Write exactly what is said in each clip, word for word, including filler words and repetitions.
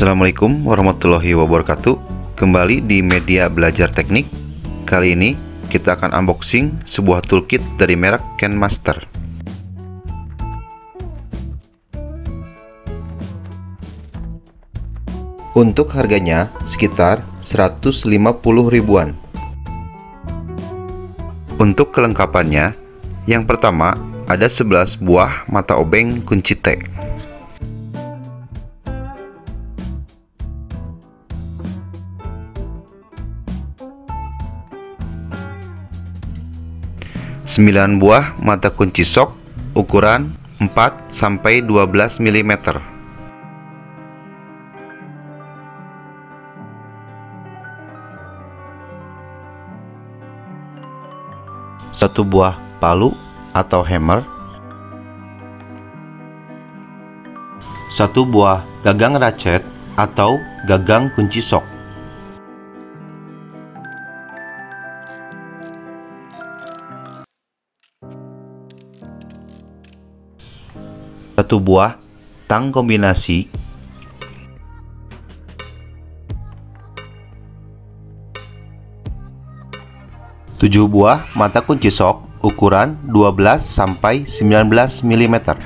Assalamualaikum warahmatullahi wabarakatuh. Kembali di media belajar teknik. Kali ini kita akan unboxing sebuah toolkit dari merek Kenmaster. Untuk harganya sekitar seratus lima puluh ribuan. Untuk kelengkapannya, yang pertama ada sebelas buah mata obeng kunci T. sembilan buah mata kunci sok ukuran empat sampai dua belas milimeter. Satu buah palu atau hammer. Satu buah gagang ratchet atau gagang kunci sok. Satu buah tang kombinasi, tujuh buah mata kunci sok ukuran dua belas sampai sembilan belas milimeter.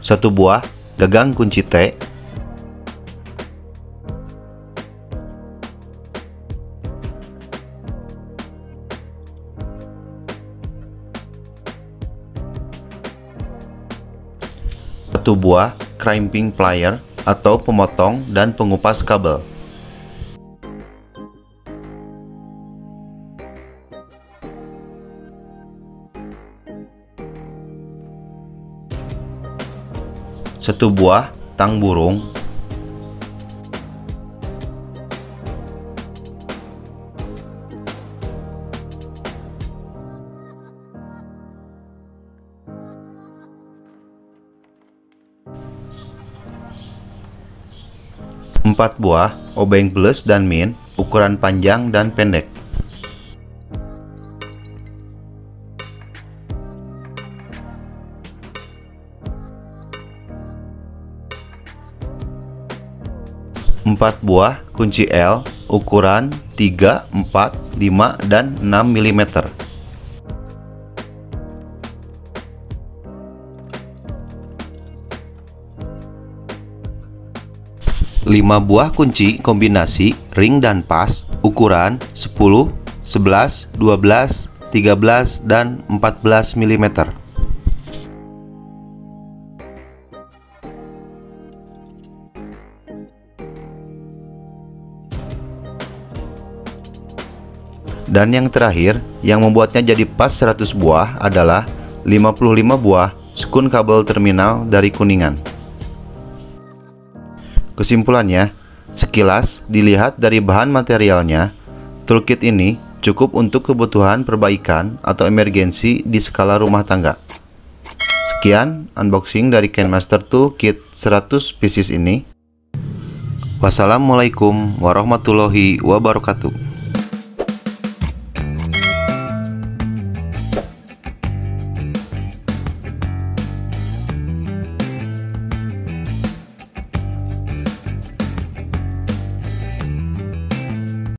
Satu buah gagang kunci T, satu buah crimping plier atau pemotong dan pengupas kabel, satu buah tang burung, empat buah obeng plus dan min ukuran panjang dan pendek, empat buah kunci L ukuran tiga, empat, lima, dan enam milimeter. lima buah kunci kombinasi ring dan pas ukuran sepuluh, sebelas, dua belas, tiga belas, dan empat belas milimeter. Dan yang terakhir, yang membuatnya jadi pas seratus buah adalah lima puluh lima buah skun kabel terminal dari Kuningan. Kesimpulannya, sekilas dilihat dari bahan materialnya, toolkit ini cukup untuk kebutuhan perbaikan atau emergensi di skala rumah tangga. Sekian unboxing dari Kenmaster Toolkit seratus pieces ini. Wassalamualaikum warahmatullahi wabarakatuh.